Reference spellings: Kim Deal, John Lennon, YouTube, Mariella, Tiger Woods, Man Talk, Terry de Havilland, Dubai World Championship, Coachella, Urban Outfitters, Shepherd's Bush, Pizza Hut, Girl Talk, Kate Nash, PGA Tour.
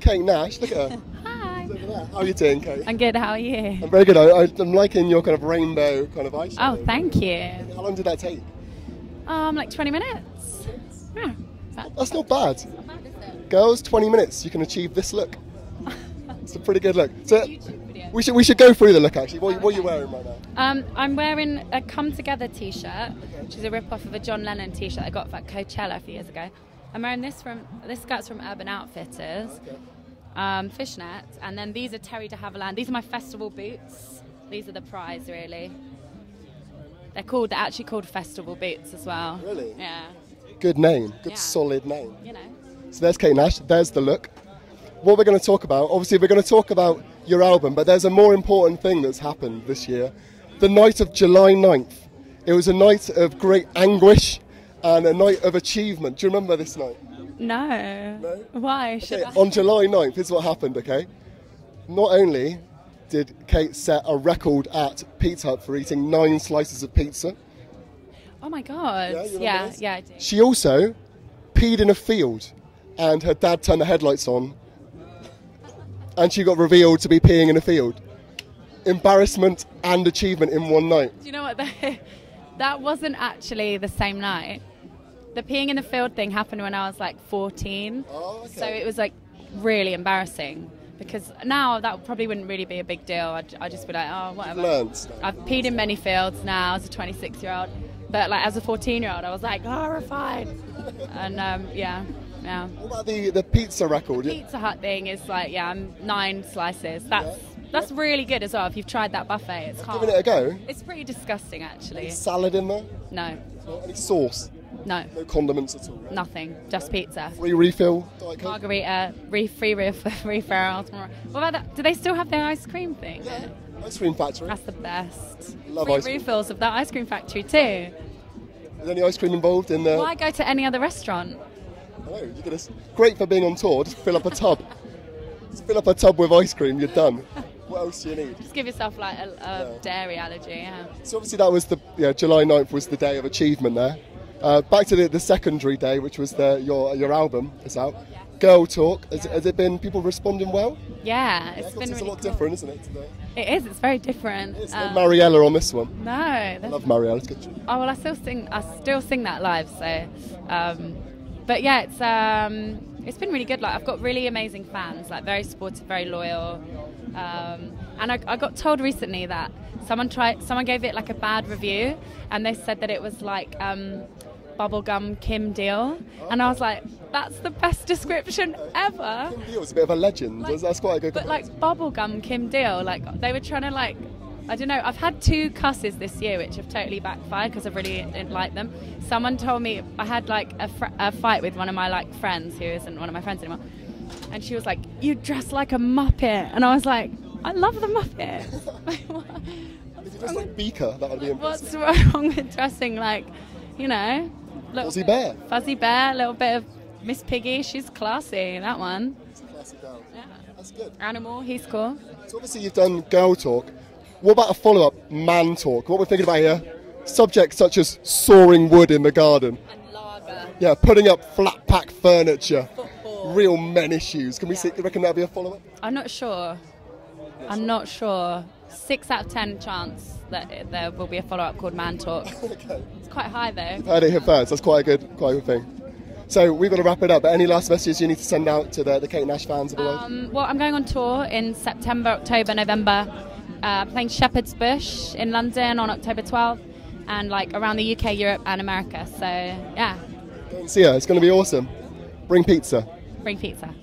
Kate Nash, look at her. Hi. Look at that. How are you doing, Kate? I'm good, how are you? I'm very good. I'm liking your kind of rainbow kind of eyeshadow. Oh, thank you. How long did that take? Like 20 minutes. Yeah. That's not bad. That's not bad, is it? Girls, 20 minutes, you can achieve this look. It's a pretty good look. So YouTube video. We should go through the look actually. What are you wearing right now? I'm wearing a Come Together t-shirt, which is a rip-off of a John Lennon t-shirt I got at Coachella a few years ago. I'm wearing this skirt's from Urban Outfitters, fishnets, and then these are Terry de Havilland. These are my festival boots. These are the prize, really. They're actually called festival boots as well. Really? Yeah. Good name. Good solid name. You know. So there's Kate Nash. There's the look. What we're going to talk about, obviously we're going to talk about your album, but there's a more important thing that's happened this year. The night of July 9th. It was a night of great anguish. And a night of achievement. Do you remember this night? No. No? Why? Okay, on July 9th, this is what happened, okay? Not only did Kate set a record at Pizza Hut for eating 9 slices of pizza. Oh my God. Yeah, I do. She also peed in a field and her dad turned the headlights on and she got revealed to be peeing in a field. Embarrassment and achievement in one night. Do you know what? That wasn't actually the same night. The peeing in the field thing happened when I was like 14, so it was like really embarrassing because now that probably wouldn't really be a big deal. I'd just be like, oh, whatever. I've peed in many fields now as a 26-year-old, but like as a 14-year-old, I was like horrified. And yeah. What about the pizza record? The Pizza Hut thing is like, yeah, 9 slices. That's really good as well. If you've tried that buffet, it's hard. Giving it a go. It's pretty disgusting, actually. Any salad in there? No. Any sauce? No. No condiments at all? Right? Nothing. Just pizza. Free refill? Margarita. Free refills. What about that? Do they still have their ice cream thing? Yeah. Ice cream factory. That's the best. Love free ice cream. Refills of that ice cream factory too. Is any ice cream involved in there? Why go to any other restaurant? Hello. You're gonna. Great for being on tour. Just fill up a tub. Just fill up a tub with ice cream. You're done. What else do you need? Just give yourself like a dairy allergy, yeah. So obviously that was July 9th was the day of achievement there. Back to the secondary day, which was your album is out. Yes. Girl Talk. Yeah. Has it been people responding well? Yeah, it's been really cool. It's a lot different, isn't it, today? It is, it's very different. It's no Mariella on this one. No. I love Mariella, it's good. Oh, well, I still sing that live, so... but yeah, it's been really good. Like, I've got really amazing fans, like very supportive, very loyal. And I got told recently that someone gave it like a bad review and they said that it was like bubblegum Kim Deal. And I was like, that's the best description ever. Kim Deal's a bit of a legend. Like, that's quite a good comparison. But like bubblegum Kim Deal, like they were trying to like, I don't know, I've had 2 cusses this year which have totally backfired because I really didn't like them. Someone told me I had like a fight with one of my like friends who isn't one of my friends anymore. And she was like, you dress like a Muppet. And I was like, I love the Muppet. If you dress like Beaker, that would be impressive. What's wrong with dressing like, you know... Fuzzy Bear, a little bit of Miss Piggy. She's classy, that one. It's a classy girl. Yeah. That's good. Animal, he's cool. So obviously you've done Girl Talk. What about a follow-up, Man Talk? What we're thinking about here, subjects such as sawing wood in the garden. And lager. Yeah, putting up flat-pack furniture. Real men issues. Can we see, do you reckon that'll be a follow-up? I'm not sure. 6 out of 10 chance that there will be a follow-up called Man Talk. Okay. It's quite high though. You've heard it here first. That's quite a good thing. So we've got to wrap it up. But any last messages you need to send out to the Kate Nash fans of the world? Well, I'm going on tour in September, October, November. Playing Shepherd's Bush in London on October 12th, and like around the UK, Europe, and America. So yeah. Go and see her. It's going to be awesome. Bring pizza. Bring pizza.